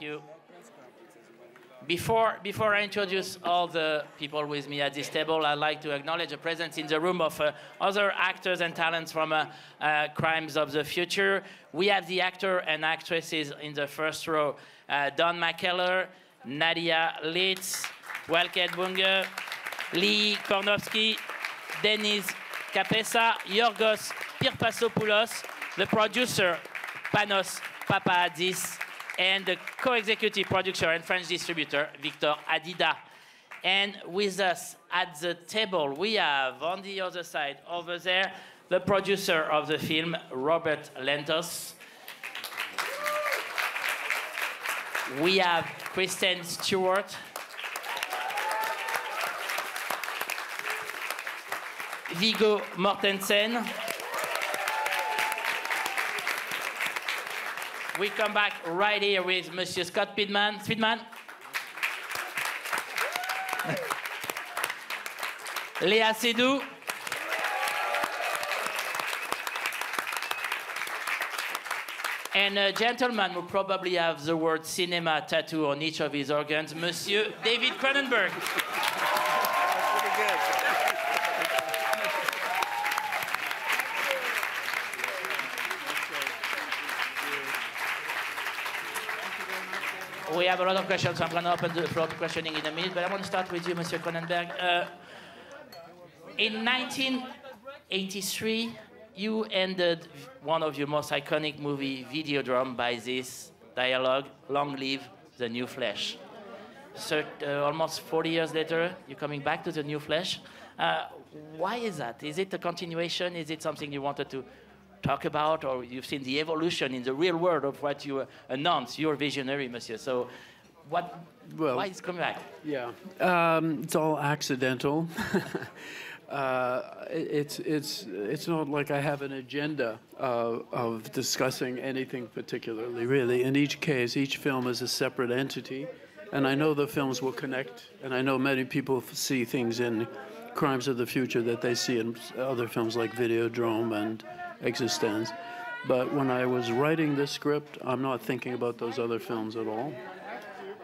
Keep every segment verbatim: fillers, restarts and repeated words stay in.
Thank you. Before, before I introduce all the people with me at this table, I'd like to acknowledge the presence in the room of uh, other actors and talents from uh, uh, Crimes of the Future. We have the actor and actresses in the first row, uh, Don McKellar, Nadia Litz, Welket Bungué, Lee Kornowski, Denis Capesa, Yorgos Pirpassopoulos, the producer, Panos Papadis, and the co-executive producer and French distributor, Victor Adida. And with us at the table, we have, on the other side over there, the producer of the film, Robert Lantos. We have Kristen Stewart. Viggo Mortensen. We come back right here with Monsieur Scott Speedman. Speedman. Léa Seydoux. And a gentleman who probably has the word cinema tattoo on each of his organs, Monsieur David Cronenberg. That's pretty good. We have a lot of questions, so I'm going to open the floor to questioning in a minute, but I want to start with you, Monsieur Cronenberg. Uh, in nineteen eighty-three, you ended one of your most iconic movies, Videodrome, by this dialogue, "Long live the new flesh." So uh, almost forty years later, you're coming back to the new flesh. Uh, why is that? Is it a continuation? Is it something you wanted to talk about, or you've seen the evolution in the real world of what you uh, announced? You're visionary, monsieur. So, what? Well, why is coming back? Yeah, um, it's all accidental. uh, it's it's it's not like I have an agenda uh, of discussing anything particularly. Really, in each case, each film is a separate entity, and I know the films will connect. And I know many people see things in Crimes of the Future that they see in other films like Videodrome and Existence. But when I was writing this script, I'm not thinking about those other films at all.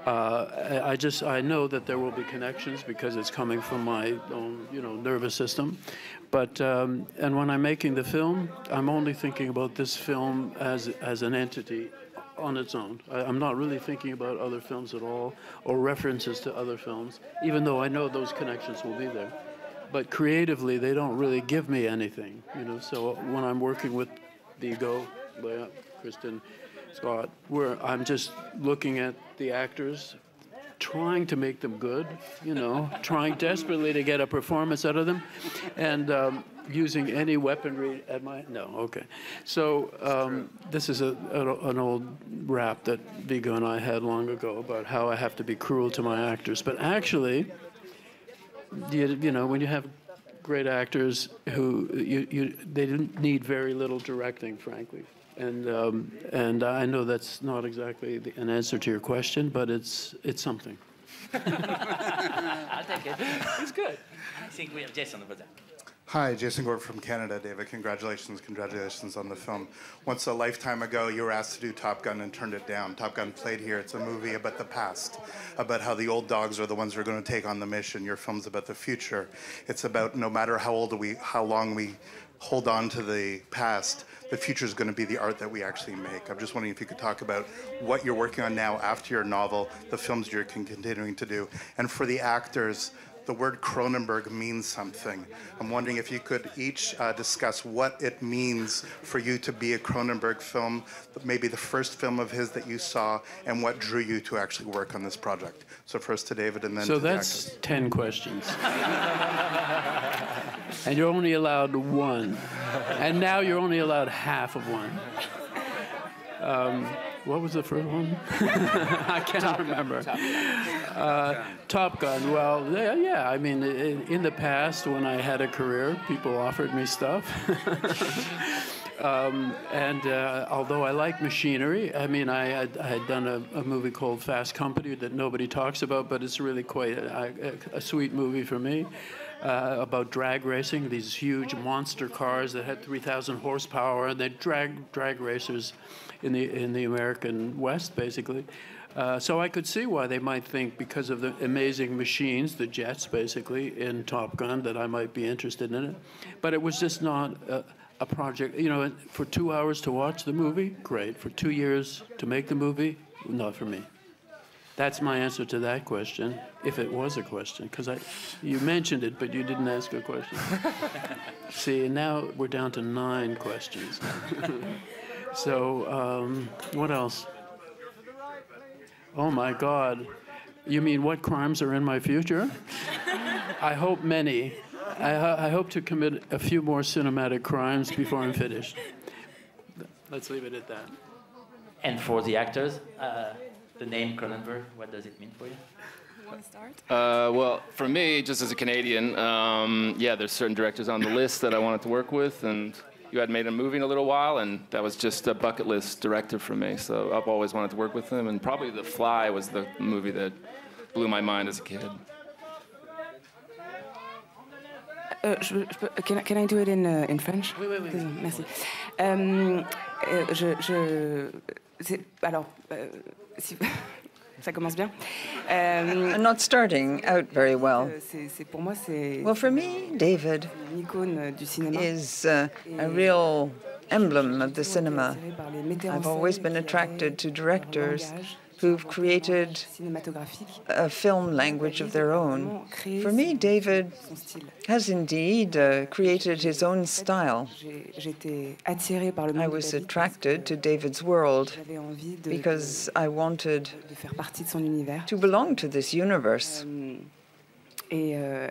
Uh, I just, I know that there will be connections because it's coming from my own, you know, nervous system. But, um, and when I'm making the film, I'm only thinking about this film as, as an entity on its own. I, I'm not really thinking about other films at all or references to other films, even though I know those connections will be there. But creatively, they don't really give me anything, you know. So when I'm working with Viggo, Léa, Kristen, Scott, where I'm just looking at the actors, trying to make them good, you know, trying desperately to get a performance out of them, and um, using any weaponry at my no, okay. So um, this is a, a, an old rap that Viggo and I had long ago about how I have to be cruel to my actors, but actually, You, you know, when you have great actors who you, you they didn't need very little directing, frankly, and um, and I know that's not exactly the, an answer to your question, but it's it's something. I'll take it. It's good. I think we have Jason over there. Hi, Jason Gore from Canada. David, congratulations, congratulations on the film. Once a lifetime ago, you were asked to do Top Gun and turned it down. Top Gun played here. It's a movie about the past, about how the old dogs are the ones who are going to take on the mission. Your film's about the future. It's about no matter how old we, how long we hold on to the past, the future is going to be the art that we actually make. I'm just wondering if you could talk about what you're working on now after your novel, the films you're continuing to do, and for the actors, the word Cronenberg means something. I'm wondering if you could each uh, discuss what it means for you to be a Cronenberg film, maybe the first film of his that you saw, and what drew you to actually work on this project. So first to David, and then so to the actors. So that's ten questions. And you're only allowed one. And now you're only allowed half of one. Um, What was the first one? I cannot remember. Top Gun. Uh, Top Gun. Well, yeah, yeah. I mean, in, in the past, when I had a career, people offered me stuff. um, and uh, although I like machinery, I mean, I, I, I had done a, a movie called Fast Company that nobody talks about, but it's really quite a, a, a sweet movie for me. Uh, about drag racing, these huge monster cars that had three thousand horsepower, and they drag drag racers in the in the American West, basically. Uh, so I could see why they might think, because of the amazing machines, the jets basically, in Top Gun, that I might be interested in it. But it was just not a, a project. You know, for two hours to watch the movie, great. For two years to make the movie, not for me. That's my answer to that question, if it was a question, because I, you mentioned it, but you didn't ask a question. See, now we're down to nine questions. So um, what else? Oh my God, you mean what crimes are in my future? I hope many. I, ho I hope to commit a few more cinematic crimes before I'm finished. Let's leave it at that. And for the actors, uh, the name Cronenberg, what does it mean for you? You want to start? Uh, well, for me, just as a Canadian, um, yeah, there's certain directors on the list that I wanted to work with, and you had made a movie in a little while, and that was just a bucket list director for me, so I've always wanted to work with him, and probably The Fly was the movie that blew my mind as a kid. Uh, je, je, can, can I do it in, uh, in French? Oui, oui, oui. Merci. Um, uh, je, je, alors, uh, si, ça commence bien. Um, I'm not starting out very well. Well, for me, David is uh, a real emblem of the cinema. I've always been attracted to directors who've created a film language of their own. For me, David has indeed uh, created his own style. I was attracted to David's world because I wanted to belong to this universe. And there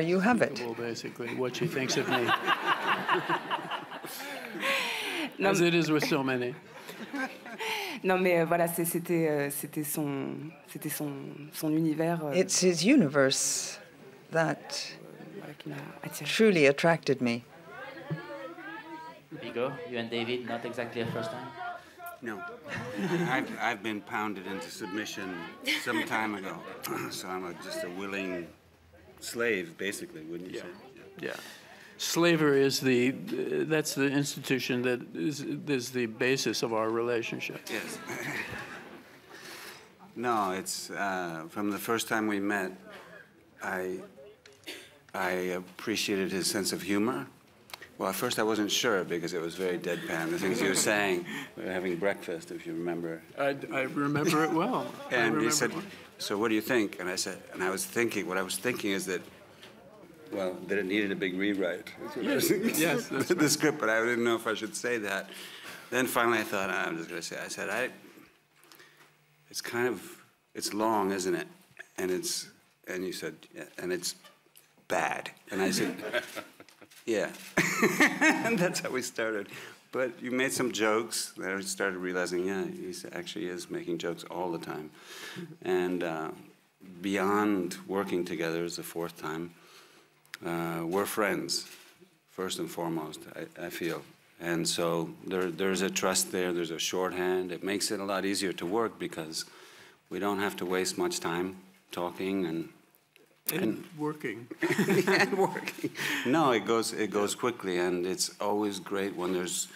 you have it. Basically, what she thinks of me. As it is with so many. It's his universe that truly attracted me. Viggo, you and David, not exactly a first time? No. I've, I've been pounded into submission some time ago, so I'm a, just a willing slave, basically, wouldn't you yeah. say? Yeah. yeah. Slavery is the, that's the institution that is, is the basis of our relationship. Yes. No, it's, uh, from the first time we met, I, I appreciated his sense of humor. Well, at first I wasn't sure because it was very deadpan. The things you were saying, we were having breakfast, if you remember. I, I remember it well. And he said, well. so what do you think? And I said, and I was thinking, what I was thinking is that, well, that it needed a big rewrite. Yes, yes that's the right. script, but I didn't know if I should say that. Then finally I thought, oh, I'm just going to say it. I said, I, it's kind of, it's long, isn't it? And it's, and you said, yeah, and it's bad. And I said, yeah. And that's how we started. But you made some jokes. Then I started realizing, yeah, he actually is making jokes all the time. And uh, beyond working together is the fourth time. Uh, we're friends, first and foremost, I, I feel. And so there, there's a trust there, there's a shorthand. It makes it a lot easier to work because we don't have to waste much time talking and... And, and working. And working. No, it goes, it goes quickly, and it's always great when there's,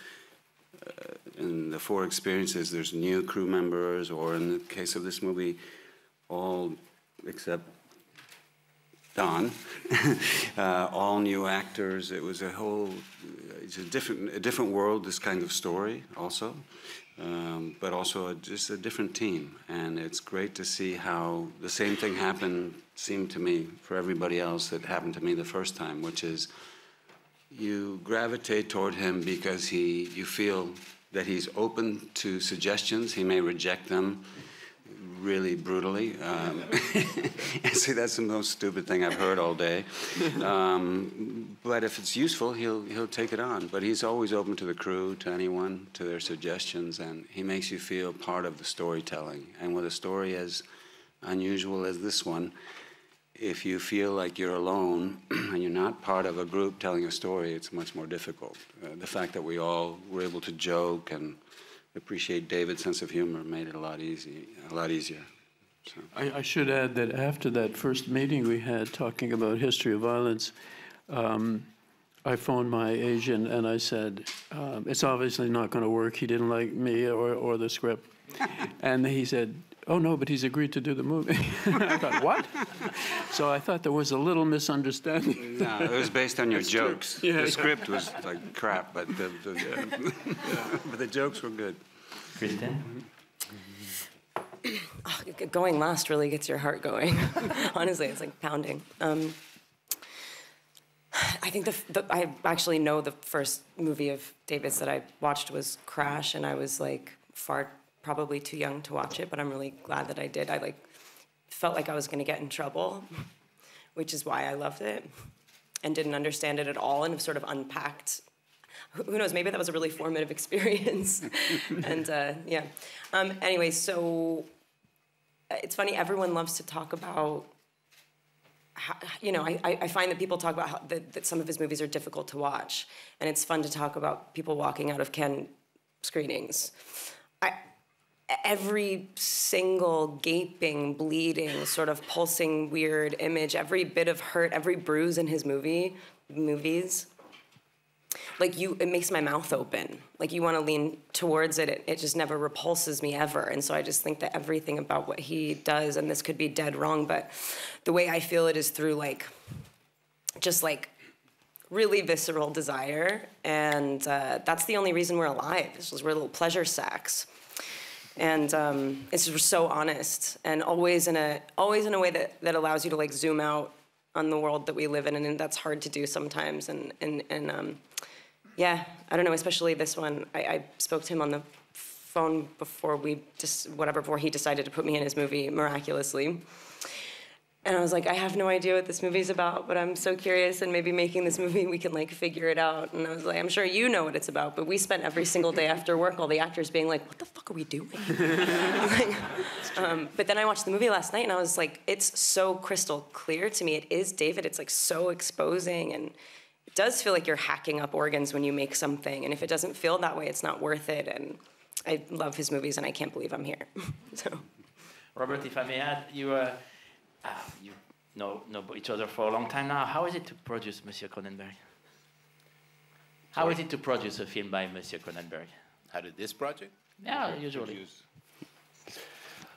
uh, in the four experiences, there's new crew members, or in the case of this movie, all except Don, uh, all new actors. It was a whole, it's a different, a different world. This kind of story, also, um, but also a, just a different team. And it's great to see how the same thing happened. Seemed to me for everybody else that happened to me the first time, which is, you gravitate toward him because he, you feel that he's open to suggestions. He may reject them. Really brutally. Um, see, that's the most stupid thing I've heard all day. Um, but if it's useful, he'll, he'll take it on. But he's always open to the crew, to anyone, to their suggestions, and he makes you feel part of the storytelling. And with a story as unusual as this one, if you feel like you're alone and you're not part of a group telling a story, it's much more difficult. Uh, the fact that we all were able to joke and appreciate David's sense of humor made it a lot easy, a lot easier. So. I, I should add that after that first meeting we had talking about History of Violence, um, I phoned my agent and I said, um, it's obviously not going to work. He didn't like me or, or the script. And he said, oh, no, but he's agreed to do the movie. I thought, what? So I thought there was a little misunderstanding. No, it was based on your it's jokes. Yeah, the yeah. script was like crap, but the, the, yeah. Yeah. But the jokes were good. Kristen? Oh, going last really gets your heart going. Honestly, it's like pounding. Um, I think the, the I actually know the first movie of David's that I watched was Crash, and I was like far probably too young to watch it, but I'm really glad that I did. I like felt like I was gonna get in trouble, which is why I loved it, and didn't understand it at all, and have sort of unpacked. Who knows? Maybe that was a really formative experience. And uh, yeah. Um, anyway, so it's funny. Everyone loves to talk about. How, you know, I, I find that people talk about how that, that some of his movies are difficult to watch, and it's fun to talk about people walking out of Cannes screenings. I, every single gaping, bleeding, sort of pulsing, weird image, every bit of hurt, every bruise in his movie, movies, like you, it makes my mouth open. Like you want to lean towards it. it. It just never repulses me ever. And so I just think that everything about what he does, and this could be dead wrong, but the way I feel it is through like, just like really visceral desire. And uh, that's the only reason we're alive. It's just we're little pleasure sacks. And um, it's just so honest, and always in a, always in a way that, that allows you to like zoom out on the world that we live in, and, and that's hard to do sometimes. And, and, and um, yeah, I don't know, especially this one. I, I spoke to him on the phone before we just, whatever, before he decided to put me in his movie miraculously. And I was like, I have no idea what this movie's about, but I'm so curious, and maybe making this movie we can like figure it out. And I was like, I'm sure you know what it's about, but we spent every single day after work, all the actors being like, what the fuck are we doing? Like, um, but then I watched the movie last night and I was like, it's so crystal clear to me. It is David, it's like so exposing, and it does feel like you're hacking up organs when you make something. And if it doesn't feel that way, it's not worth it. And I love his movies, and I can't believe I'm here, so. Robert, if I may add, you, uh, Uh, you know, know each other for a long time now. How is it to produce Monsieur Cronenberg? How Sorry? is it to produce a film by Monsieur Cronenberg? How did this project? Yeah, usually. Produce?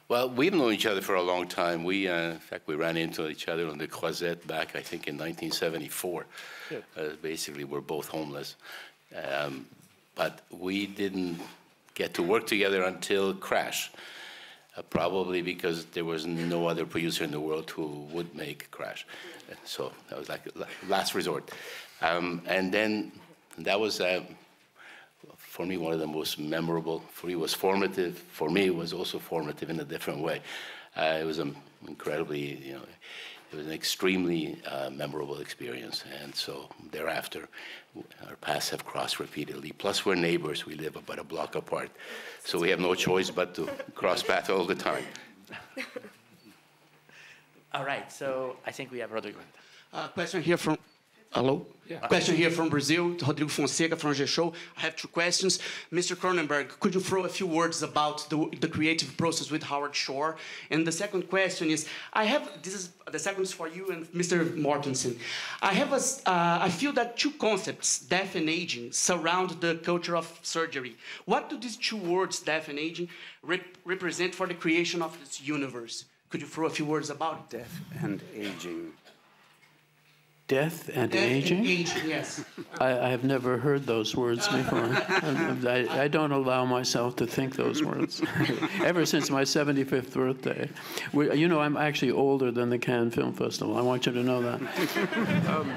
Well, we've known each other for a long time. We, uh, in fact, we ran into each other on the Croisette back, I think, in nineteen seventy-four. Sure. Uh, basically, we're both homeless. Um, but we didn't get to work together until Crash. Uh, probably because there was no other producer in the world who would make Crash. So that was like last resort. Um, and then that was, uh, for me, one of the most memorable. For you was formative. For me, it was also formative in a different way. Uh, it was an incredibly, you know, it was an extremely uh, memorable experience. And so thereafter, our paths have crossed repeatedly. Plus, we're neighbors. We live about a block apart. So we have no choice but to cross paths all the time. All right. So I think we have Rodrigo. Uh, question here from... Hello? Yeah. Question here from Brazil, Rodrigo Fonseca from Gshow. I have two questions. Mister Cronenberg, could you throw a few words about the, the creative process with Howard Shore? And the second question is, I have, this is the second is for you and Mister Mortensen. I have a, uh, I feel that two concepts, death and aging, surround the culture of surgery. What do these two words, death and aging, rep represent for the creation of this universe? Could you throw a few words about it? Death and aging. Death and Death aging? And aging, yes. I, I have never heard those words before. I, I, I don't allow myself to think those words. Ever since my seventy-fifth birthday. We, you know, I'm actually older than the Cannes Film Festival. I want you to know that. um,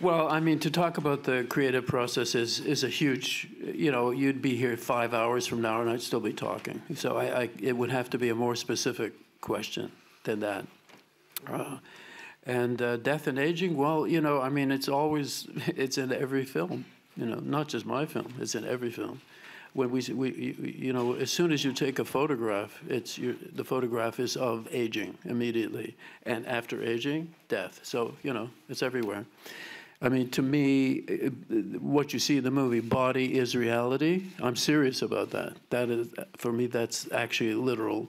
well, I mean, to talk about the creative process is, is a huge, you know, you'd be here five hours from now and I'd still be talking. So I, I, it would have to be a more specific question than that. Uh, And uh, death and aging, well, you know, I mean, it's always, it's in every film, you know, not just my film, it's in every film. When we, we you know, as soon as you take a photograph, it's, you, the photograph is of aging immediately. And after aging, death. So, you know, it's everywhere. I mean, to me, what you see in the movie, body is reality. I'm serious about that. That is, for me, that's actually literal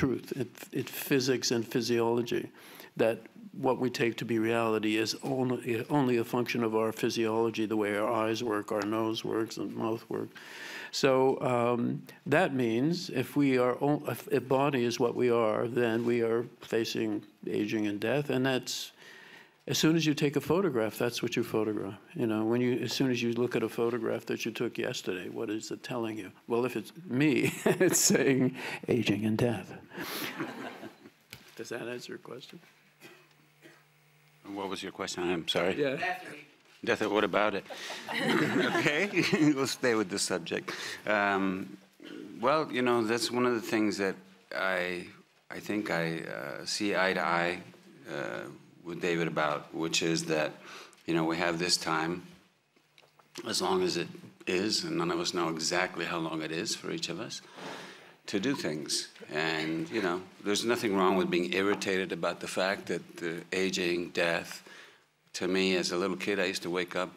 truth. It's it, physics and physiology. That what we take to be reality is only, only a function of our physiology, the way our eyes work, our nose works, and mouth work. So um, that means if we are, if, if body is what we are, then we are facing aging and death, and that's, as soon as you take a photograph, that's what you photograph. You know, when you, as soon as you look at a photograph that you took yesterday, what is it telling you? Well, if it's me, it's saying aging and death. Does that answer your question? What was your question? I'm sorry. Yeah. Death. Death. What about it? Okay, we'll stay with this subject. Um, well, you know, that's one of the things that I, I think I uh, see eye to eye. Uh, with David about, which is that, you know, we have this time, as long as it is, and none of us know exactly how long it is for each of us, to do things. And, you know, there's nothing wrong with being irritated about the fact that the aging, death, to me, as a little kid, I used to wake up,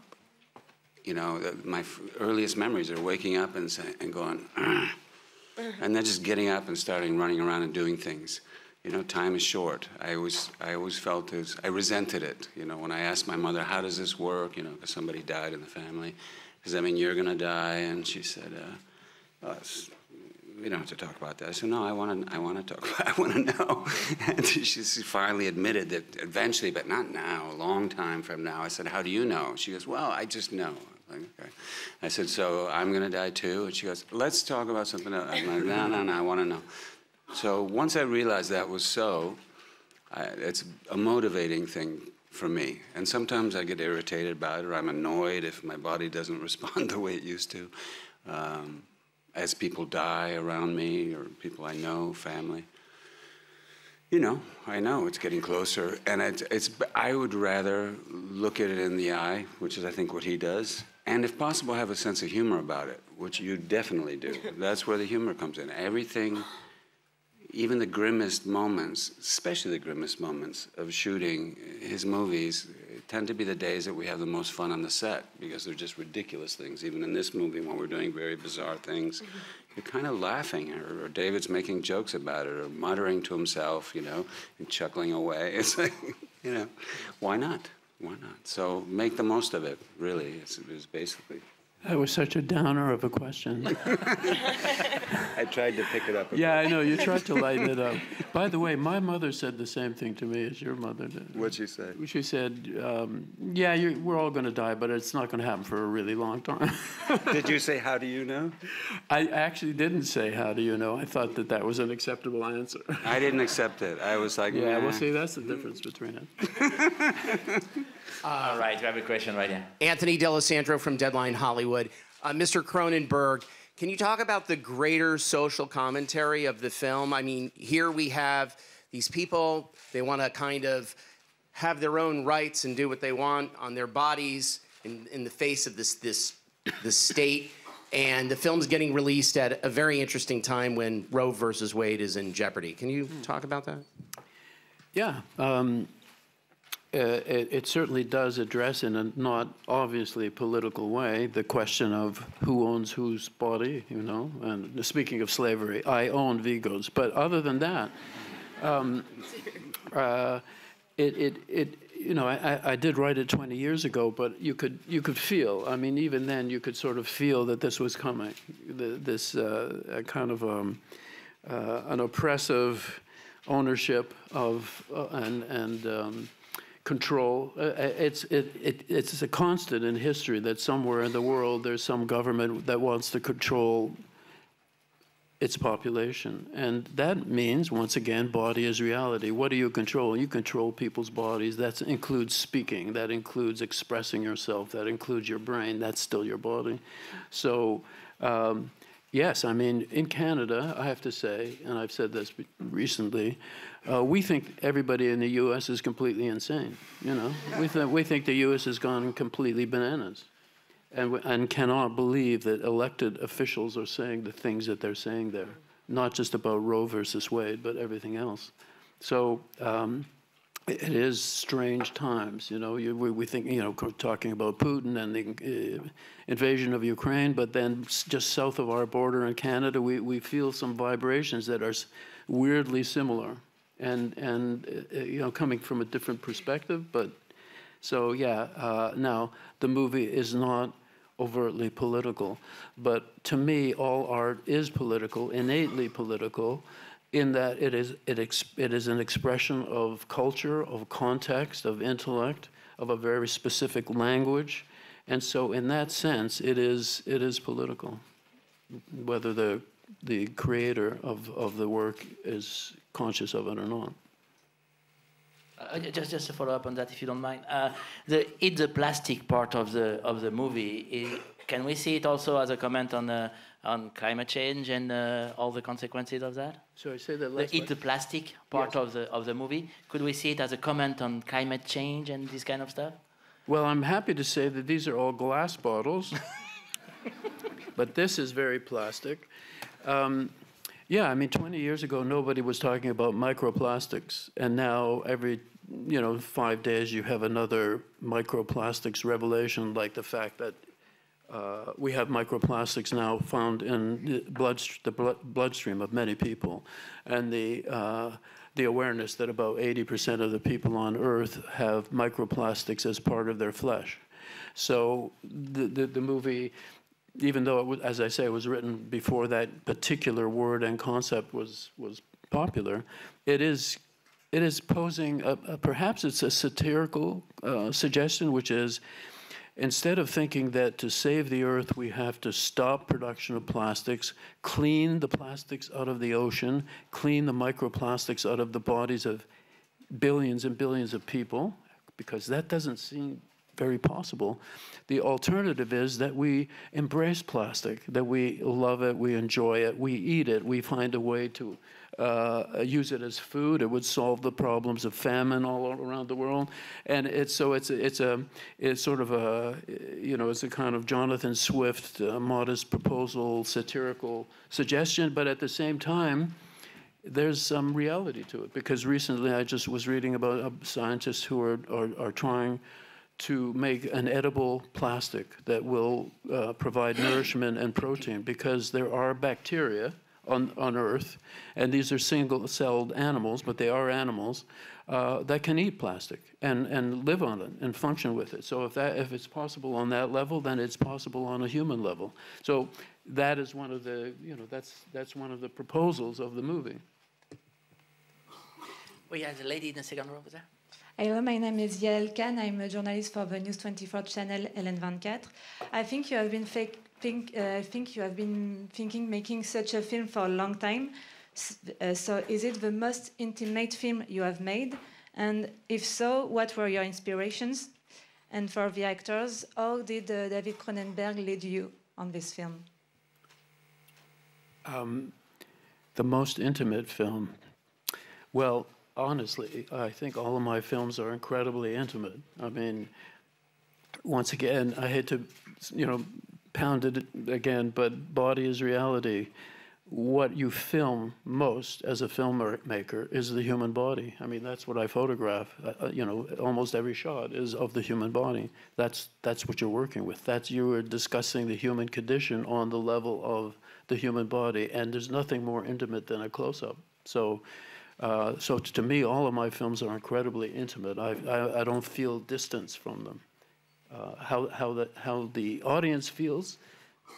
you know, my earliest memories are waking up and, saying, and going, argh. And then just getting up and starting running around and doing things. You know, time is short. I always, I always felt it was, I resented it. You know, when I asked my mother, how does this work? You know, because somebody died in the family. Does that mean you're going to die? And she said, uh, well, we don't have to talk about that. I said, no, I want to I want to talk about it. I want to know. And she finally admitted that eventually, but not now, a long time from now. I said, how do you know? She goes, well, I just know. Like, okay. I said, so I'm going to die too? And she goes, let's talk about something else. I'm like, no, no, no, I want to know. So once I realized that was so, I, it's a motivating thing for me. And sometimes I get irritated about it, or I'm annoyed if my body doesn't respond the way it used to. Um, as people die around me, or people I know, family. You know, I know it's getting closer. And it's, it's, I would rather look at it in the eye, which is, I think, what he does. And if possible, have a sense of humor about it, which you definitely do. That's where the humor comes in. Everything. Even the grimmest moments, especially the grimmest moments of shooting his movies, tend to be the days that we have the most fun on the set, because they're just ridiculous things. Even in this movie, when we're doing very bizarre things, mm-hmm. You're kind of laughing, or, or David's making jokes about it, or muttering to himself, you know, and chuckling away. It's like, you know, why not? Why not? So make the most of it, really, it's, it's basically. That was such a downer of a question. I tried to pick it up. A yeah, bit. I know. You tried to lighten it up. By the way, my mother said the same thing to me as your mother did. What'd she say? She said, um, yeah, you, we're all going to die, but it's not going to happen for a really long time. Did you say, how do you know? I actually didn't say, how do you know? I thought that that was an acceptable answer. I didn't accept it. I was like, yeah, nah. Well, see, that's the difference between us. Uh, All right, we have a question right here. Anthony D'Alessandro from Deadline Hollywood. Uh, Mister Cronenberg, can you talk about the greater social commentary of the film? I mean, here we have these people, they want to kind of have their own rights and do what they want on their bodies in, in the face of this, this, this state. And the film's getting released at a very interesting time when Roe versus Wade is in jeopardy. Can you hmm. talk about that? Yeah. Um, Uh, it, it certainly does address, in a not obviously political way, the question of who owns whose body, you know. And speaking of slavery, I own Viggo's. But other than that, um, uh, it, it, it, you know, I, I did write it twenty years ago, but you could, you could feel, I mean, even then you could sort of feel that this was coming, the, this uh, kind of um, uh, an oppressive ownership of, uh, and, and um, control. Uh, it's, it, it, it's a constant in history that somewhere in the world there's some government that wants to control its population. And that means, once again, body is reality. What do you control? You control people's bodies. That includes speaking. That includes expressing yourself. That includes your brain. That's still your body. So, um, yes, I mean, in Canada, I have to say, and I've said this recently, uh, we think everybody in the U S is completely insane, you know? We, th we think the U S has gone completely bananas and, and cannot believe that elected officials are saying the things that they're saying there, not just about Roe versus Wade, but everything else. So um, it is strange times, you know? You, we, we think, you know, talking about Putin and the... Uh, invasion of Ukraine, but then just south of our border in Canada, we, we feel some vibrations that are weirdly similar. and and uh, you know, coming from a different perspective. But so yeah, uh, now the movie is not overtly political, but to me, all art is political, innately political, in that it is it ex it is an expression of culture, of context, of intellect, of a very specific language, and so in that sense, it is it is political, whether the the creator of of the work is conscious of it or not. Uh, just, just to follow up on that, if you don't mind, uh, the it's the plastic part of the of the movie. It, can we see it also as a comment on uh, on climate change and uh, all the consequences of that? Sorry, say that last. The it's the plastic part, yes, of the of the movie. Could we see it as a comment on climate change and this kind of stuff? Well, I'm happy to say that these are all glass bottles, but this is very plastic. Um, Yeah, I mean, twenty years ago, nobody was talking about microplastics. And now every, you know, five days, you have another microplastics revelation, like the fact that uh, we have microplastics now found in the, blood, the blood, bloodstream of many people. And the, uh, the awareness that about eighty percent of the people on Earth have microplastics as part of their flesh. So the, the, the movie, even though, it was, as I say, it was written before that particular word and concept was was popular, it is it is posing a, a, perhaps it's a satirical uh, suggestion, which is, instead of thinking that to save the Earth we have to stop production of plastics, clean the plastics out of the ocean, clean the microplastics out of the bodies of billions and billions of people, because that doesn't seem very possible. The alternative is that we embrace plastic, that we love it, we enjoy it, we eat it, we find a way to uh, use it as food. It would solve the problems of famine all around the world, and it's so it's it's a it's sort of a you know it's a kind of Jonathan Swift uh, modest proposal, satirical suggestion, but at the same time, there's some reality to it, because recently I just was reading about scientists who are are, are trying to make an edible plastic that will uh, provide nourishment and protein, because there are bacteria on, on Earth, and these are single-celled animals, but they are animals, uh, that can eat plastic and, and live on it and function with it. So if, that, if it's possible on that level, then it's possible on a human level. So that is one of the, you know, that's, that's one of the proposals of the movie. Well, yeah, the lady in the second row over there. Hello, my name is Yael Khan. I'm a journalist for the News twenty-four channel L N twenty-four. I think you have been fake, think, uh, think you have been thinking making such a film for a long time. S uh, so, is it the most intimate film you have made? And if so, what were your inspirations? And for the actors, how did uh, David Cronenberg lead you on this film? Um, the most intimate film. Well, honestly, I think all of my films are incredibly intimate. I mean, once again, I hate to, you know, pound it again, but body is reality. What you film most as a filmmaker is the human body. I mean, that's what I photograph. Uh, you know, almost every shot is of the human body. That's, that's what you're working with. That's, you are discussing the human condition on the level of the human body, and there's nothing more intimate than a close-up. So. Uh, so to me, all of my films are incredibly intimate. I, I, I don't feel distance from them. Uh, how, how, the, how the audience feels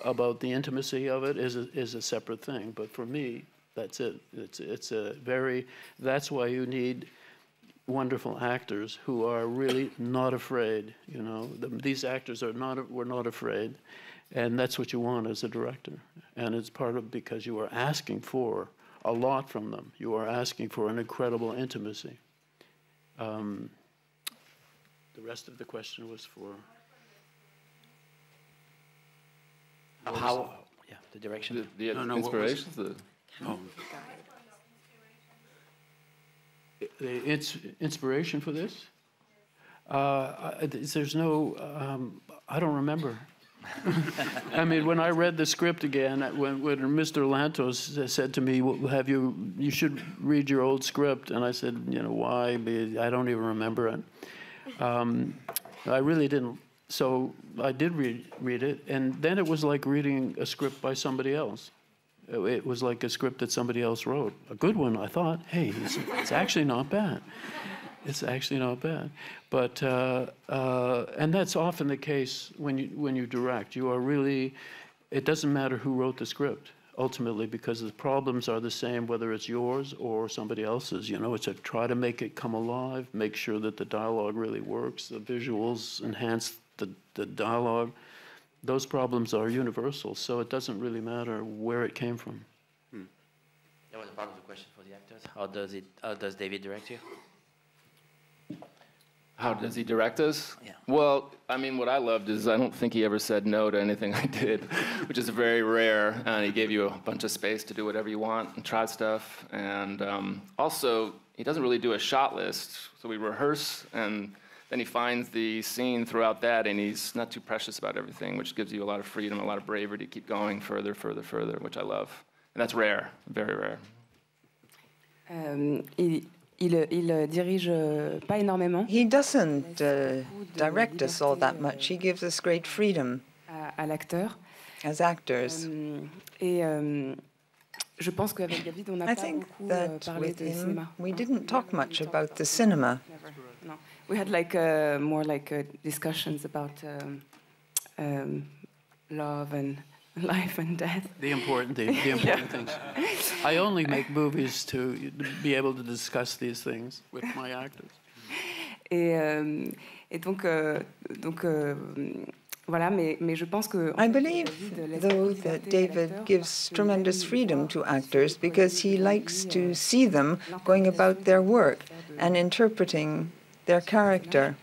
about the intimacy of it is a, is a separate thing. But for me, that's it. It's, it's a very, that's why you need wonderful actors who are really not afraid. You know, the, these actors are not, were not afraid. And that's what you want as a director. And it's part of, because you are asking for a lot from them. You are asking for an incredible intimacy. Um, the rest of the question was for how, was how yeah, the direction, the, the no, no, inspiration. The, oh. the ins inspiration for this. Uh, I, there's no. Um, I don't remember. I mean, when I read the script again, when, when Mister Lantos said to me, well, have you, you should read your old script. And I said, you know, why? I don't even remember it. Um, I really didn't. So I did read, read it. And then it was like reading a script by somebody else. It was like a script that somebody else wrote. A good one, I thought. Hey, it's, it's actually not bad. It's actually not bad. But, uh, uh, and that's often the case when you, when you direct. You are really, it doesn't matter who wrote the script, ultimately, because the problems are the same, whether it's yours or somebody else's. You know, it's a try to make it come alive, make sure that the dialogue really works, the visuals enhance the, the dialogue. Those problems are universal, so it doesn't really matter where it came from. Hmm. That was a part of the question for the actors. How does it? How does David direct you? How does he direct us? Yeah. Well, I mean, what I loved is I don't think he ever said no to anything I did, which is very rare. And he gave you a bunch of space to do whatever you want and try stuff. And um, also, he doesn't really do a shot list, so we rehearse and. Then he finds the scene throughout that, and he's not too precious about everything, which gives you a lot of freedom, a lot of bravery to keep going further, further, further, which I love. And that's rare, very rare. Um, il, il, il dirige pas énormément. He doesn't uh, direct us all that much. He gives us great freedom à l'acteur. As actors. Um, et, um, Je pense qu'avec David, on n'a pas beaucoup parlé de cinéma. We didn't talk much about the cinema. No. We had like uh, more like uh, discussions about um, um, love and life and death. The important, the, the important things. I only make movies to be able to discuss these things with my actors. Et, um, et donc, uh, donc. Uh, I believe, though, that David gives tremendous freedom to actors because he likes to see them going about their work and interpreting their character.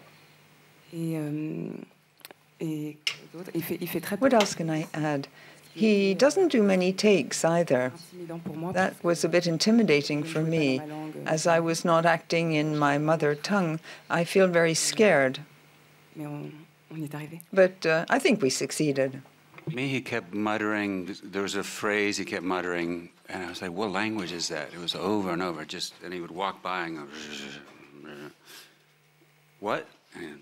What else can I add? He doesn't do many takes either. That was a bit intimidating for me. As I was not acting in my mother tongue, I feel very scared. But uh, I think we succeeded. Me, he kept muttering. There was a phrase he kept muttering, and I was like, "What language is that?" It was over and over. Just, and he would walk by and go, "What?" And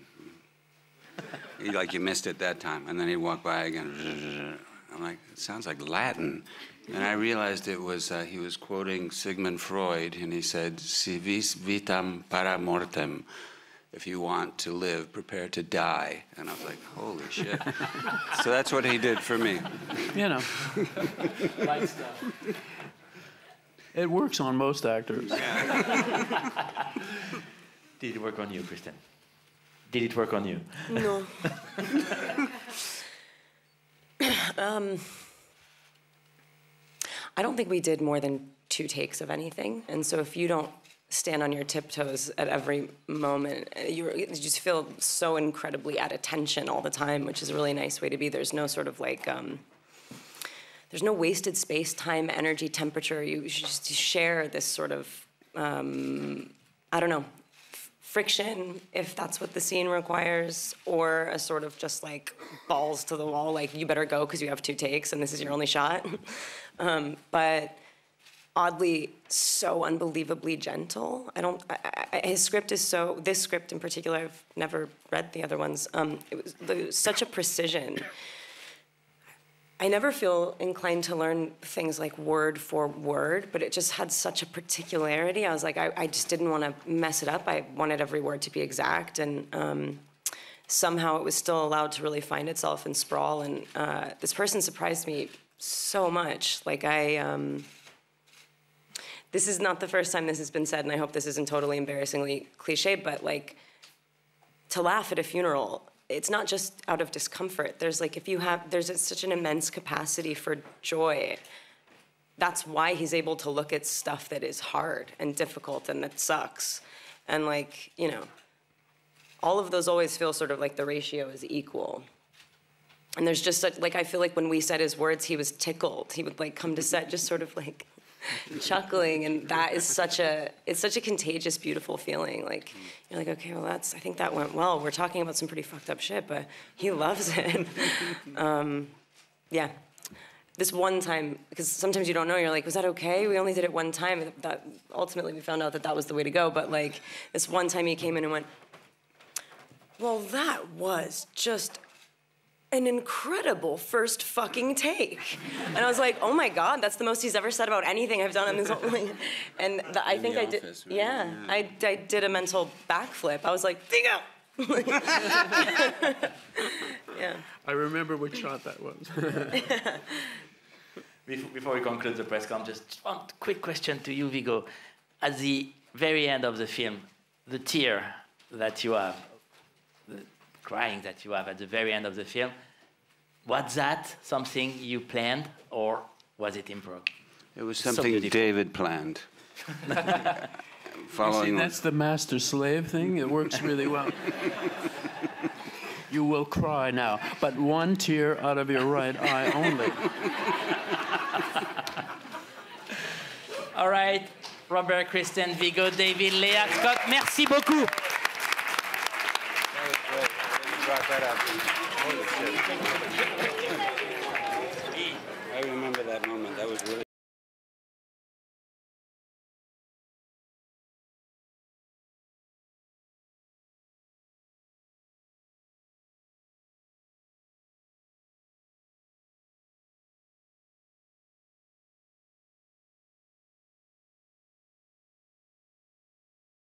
he like, "You missed it that time." And then he'd walk by again. I'm like, "It sounds like Latin," and I realized it was uh, he was quoting Sigmund Freud, and he said, "Si vis vitam para mortem." If you want to live, prepare to die. And I was like, holy shit. So that's what he did for me. You know. Light stuff. It works on most actors. Yeah. Did it work on you, Kristen? Did it work on you? No. um, I don't think we did more than two takes of anything. And so if you don't stand on your tiptoes at every moment. You just feel so incredibly at attention all the time, which is a really nice way to be. There's no sort of like, um, there's no wasted space, time, energy, temperature. You just share this sort of, um, I don't know, f friction, if that's what the scene requires, or a sort of just like balls to the wall, like you better go because you have two takes and this is your only shot. um, but. Oddly, so unbelievably gentle. I don't. I, I, his script is so. This script in particular, I've never read the other ones. Um, it was the, such a precision. I never feel inclined to learn things like word for word, but it just had such a particularity. I was like, I, I just didn't want to mess it up. I wanted every word to be exact, and um, somehow it was still allowed to really find itself and sprawl. And uh, this person surprised me so much. Like I. Um, This is not the first time this has been said, and I hope this isn't totally embarrassingly cliche, but like, to laugh at a funeral, it's not just out of discomfort. There's like, if you have, there's such an immense capacity for joy. That's why he's able to look at stuff that is hard and difficult and that sucks. And like, you know, all of those always feel sort of like the ratio is equal. And there's just such, like, I feel like when we said his words, he was tickled. He would like come to set just sort of like, chuckling, and that is such a, it's such a contagious, beautiful feeling. Like, you're like, okay, well, that's, I think that went well. We're talking about some pretty fucked up shit, but he loves it. um, yeah. This one time, because sometimes you don't know, you're like, was that okay? We only did it one time. That, ultimately, we found out that that was the way to go, but like, this one time he came in and went, well, that was just an incredible first fucking take. And I was like, oh my God, that's the most he's ever said about anything I've done in this whole thing. And the, I think I did, office, really? yeah, yeah. I, I did a mental backflip. I was like, Viggo! Yeah. I remember which shot that was. Before we conclude the press con, just one quick question to you, Viggo. At the very end of the film, the tear that you have, the crying that you have at the very end of the film, was that something you planned or was it improv? It was something so David planned. Following see, that's the master-slave thing. It works really well. You will cry now, but one tear out of your right eye only. All right, Robert, Kristen, Viggo, David, Léa, Scott, merci beaucoup. I remember that moment. That was really.